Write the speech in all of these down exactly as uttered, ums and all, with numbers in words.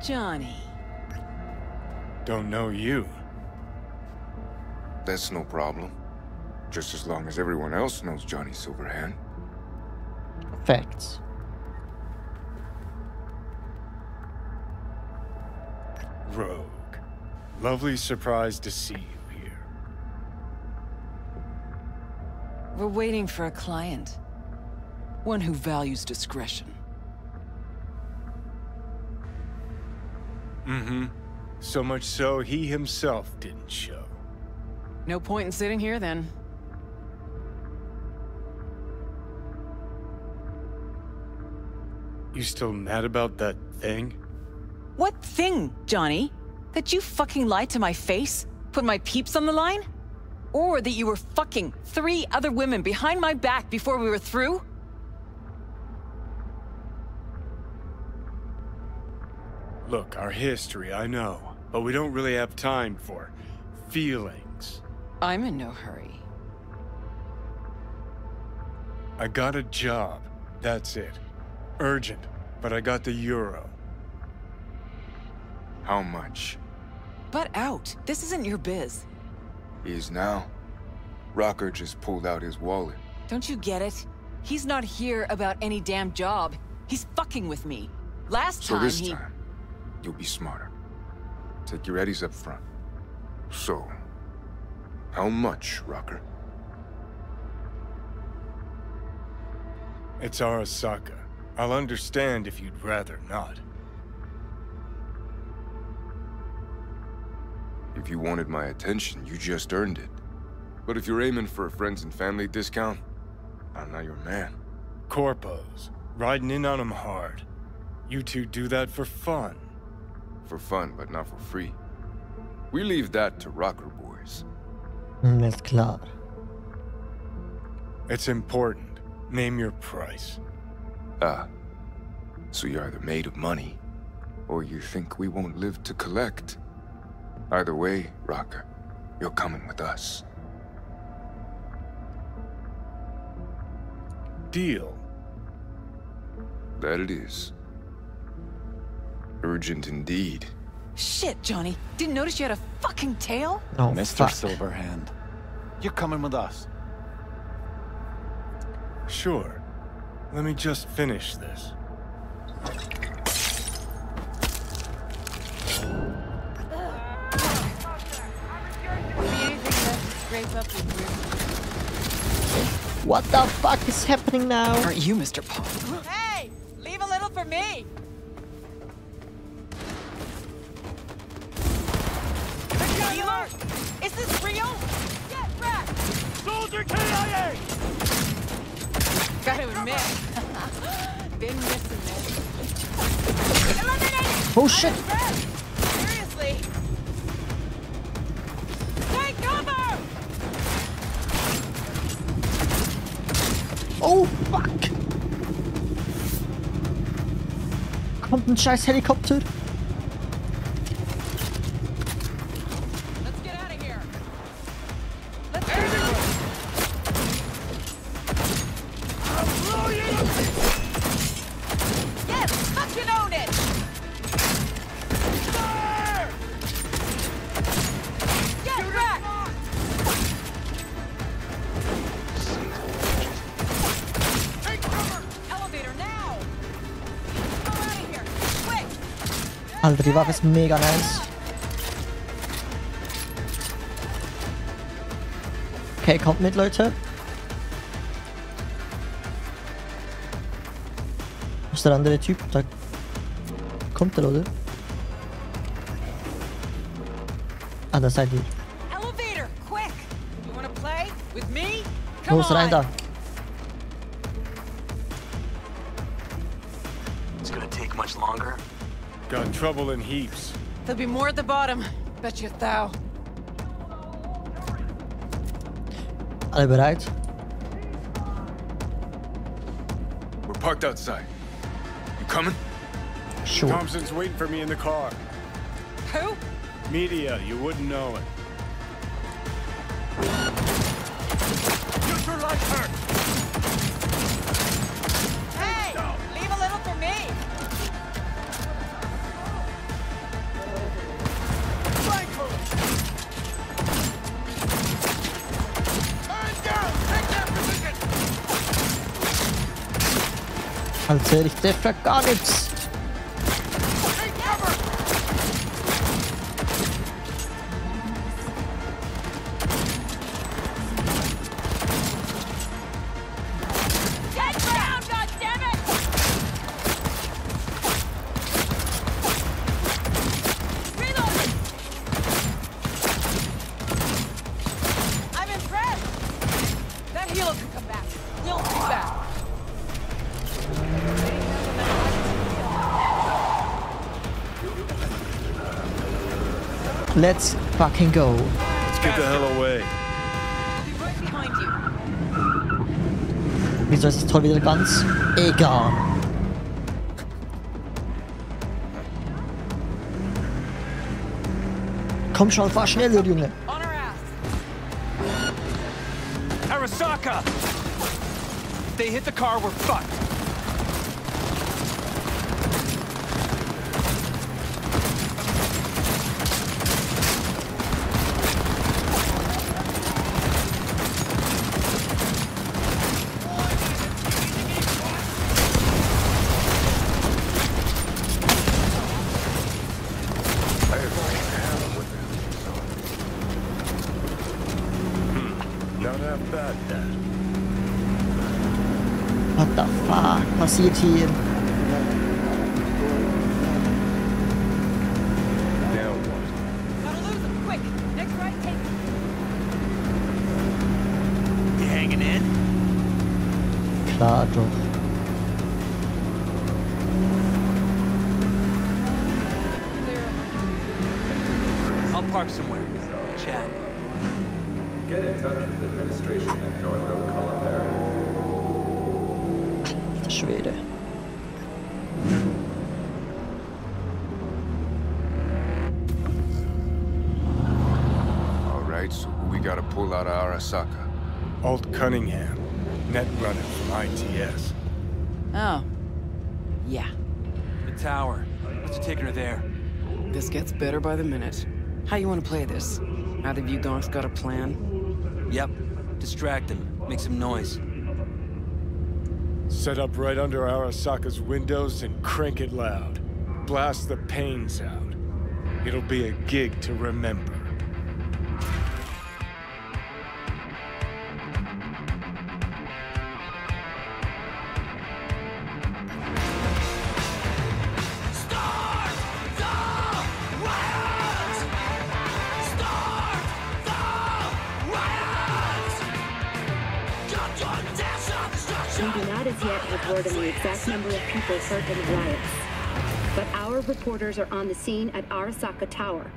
Johnny. Don't know you. That's no problem. Just as long as everyone else knows Johnny Silverhand. Facts. Rogue. Lovely surprise to see you here. We're waiting for a client. One who values discretion. Mm-hmm. So much so, he himself didn't show. No point in sitting here, then. You still mad about that thing? What thing, Johnny? That you fucking lied to my face? Put my peeps on the line? Or that you were fucking three other women behind my back before we were through? Look, our history, I know, but we don't really have time for feelings. I'm in no hurry. I got a job, that's it. Urgent, but I got the euro. How much? Butt out, this isn't your biz. He's now. Rocker just pulled out his wallet. Don't you get it? He's not here about any damn job. He's fucking with me. Last time he- So this time. You'll be smarter. Take your eddies up front. So, how much, Rocker? It's Arasaka. I'll understand if you'd rather not. If you wanted my attention, you just earned it. But if you're aiming for a friends and family discount, I'm not your man. Corpos. Riding in on them hard. You two do that for fun. For fun, but not for free. We leave that to Rocker boys. That's clear. It's important. Name your price. Ah. So you're either made of money, or you think we won't live to collect. Either way, Rocker, you're coming with us. Deal. That it is. Urgent indeed. Shit, Johnny. Didn't notice you had a fucking tail? Oh, Mister Silverhand. You're coming with us. Sure. Let me just finish this. What the fuck is happening now? Aren't you, Mister Paul? Hey! Leave a little for me! Alert. Is this real? Get wrecked! Soldier K I A! Gotta admit, been missing this. Eliminated! Oh shit! Seriously? Take cover! Oh fuck! Kommt ein scheiß Helikopter! Alter, die Waffe ist mega nice. Okay, kommt mit, Leute. Wo ist der andere Typ? Da kommt er, oder? Ah, da seid ihr. Los, rein da. Got trouble in heaps. There'll be more at the bottom. Bet you thou. Alle bereit? We're parked outside. You coming? Sure. Thompson's waiting for me in the car. Who? Media, you wouldn't know it. Neutralize her! Hey! Leave a little for me! Alter, ich treffe ja gar nichts. Let's fucking go. Let's get the hell away. Wieso ist das Tor wieder ganz egal? Komm schon, fahr schnell, Junge. Arasaka! If they hit the car, we're fucked. What the fuck passiert hier? Klar doch. Arasaka. Alt Cunningham, net runner from I T S. Oh, yeah. The tower. Let's take her there. This gets better by the minute. How you want to play this? Either of you donks got a plan? Yep. Distract him. Make some noise. Set up right under Arasaka's windows and crank it loud. Blast the pains out. It'll be a gig to remember. But our reporters are on the scene at Arasaka Tower,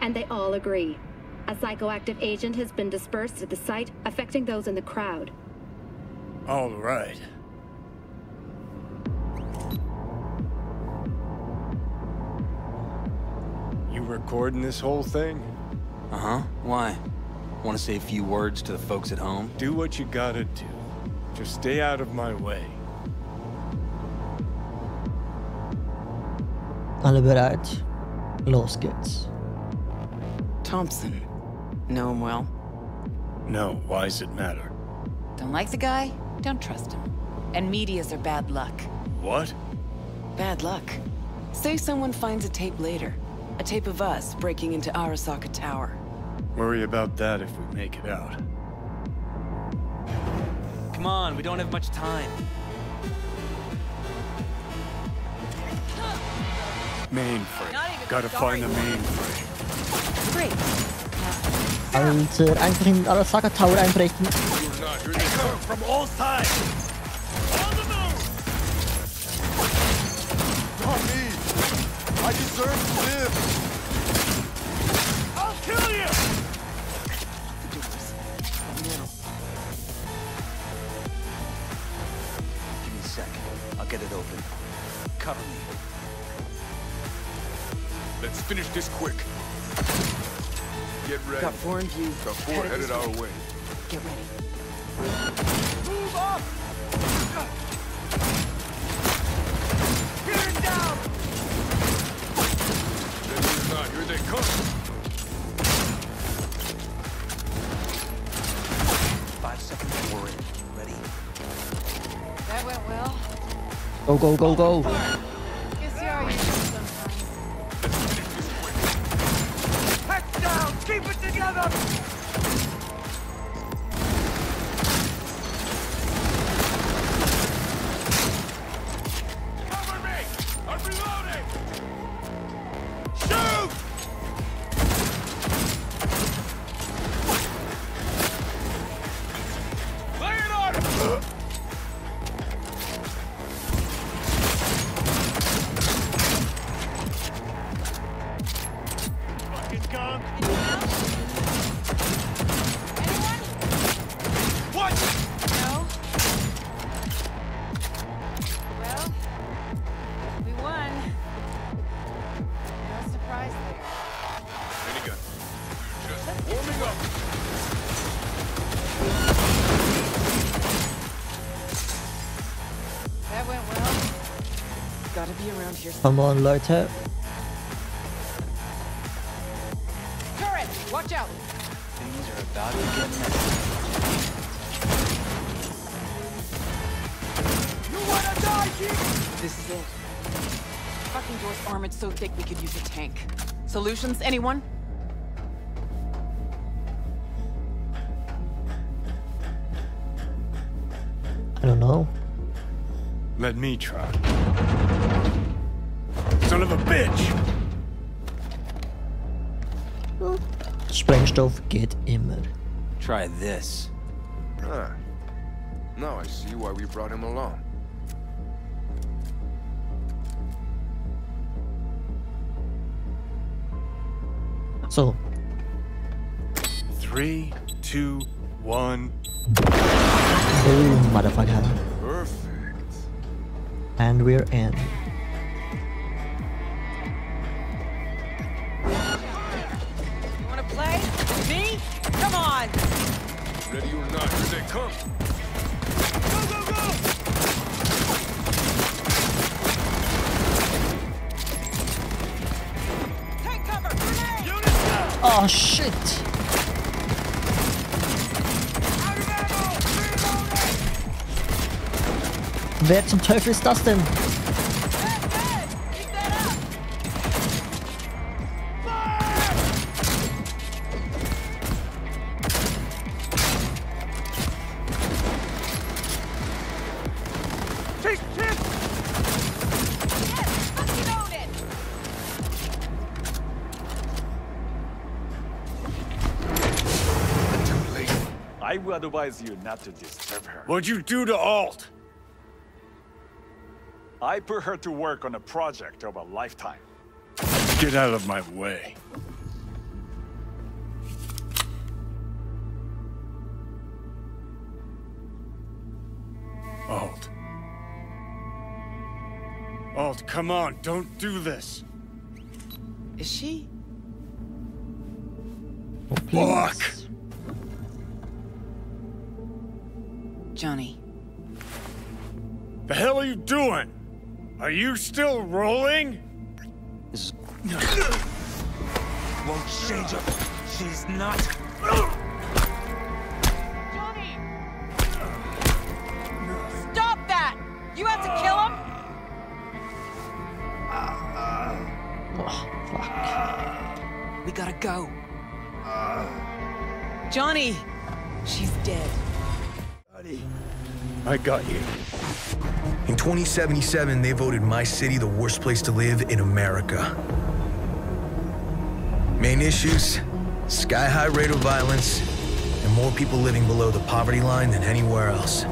and they all agree. A psychoactive agent has been dispersed at the site, affecting those in the crowd. All right. You recording this whole thing? Uh-huh. Why? Want to say a few words to the folks at home? Do what you gotta do. Just stay out of my way. Alle bereit? Los geht's. Thompson. Know him well? No, why's it matter? Don't like the guy? Don't trust him. And medias are bad luck. What? Bad luck. Say someone finds a tape later. A tape of us breaking into Arasaka Tower. Worry about that if we make it out. Come on, we don't have much time. Mainframe. Gotta find the mainframe. Alter, einfach in Arasaka Tower einbrechen. From all sides. On the move. Not me. I deserve to live. I'll kill you. Give me a second. I'll get it open. Cover me. Let's finish this quick. Get ready. Got four in view. Got four headed, headed our way. way. Get ready. Move up! Get it down! This is not. Here they come. Five seconds. We're in. Ready? That went well. Go, go, go, go. Guess you are useful sometimes. Heck down! Keep it together! Cover me! I'm reloading! Shoot! Lay it on him! I'm on low tap. Turret, watch out. Things are about to get messy. You wanna die, Keith? This is it. Fucking door's armored so thick we could use a tank. Solutions, anyone? I don't know. Let me try. Son of a bitch! Sprengstoff geht immer. Try this. Ah. Now I see why we brought him along. So. Three, two, one. Boom, motherfucker. Perfect. And we're in. Ready or not, here they come! Go, go, go! Take cover, grenade! Units down! Oh shit! Out of ammo! Reloading! Wer zum Teufel ist das denn? Advise you not to disturb her. What'd you do to Alt? I put her to work on a project of a lifetime. Get out of my way. Alt. Alt, come on, don't do this. Is she? Walk! Johnny. The hell are you doing? Are you still rolling? This is... Won't change her. She's not. Johnny! Stop that! You have to kill him? Uh, uh, oh, fuck. We gotta go. Uh, Johnny! She's dead. I got you. In twenty seventy-seven, they voted my city the worst place to live in America. Main issues, sky-high rate of violence, and more people living below the poverty line than anywhere else.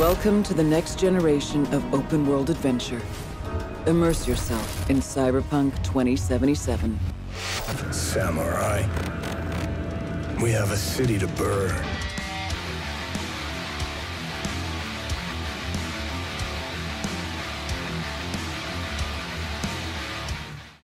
Welcome to the next generation of open-world adventure. Immerse yourself in Cyberpunk twenty seventy-seven. Samurai. We have a city to burn.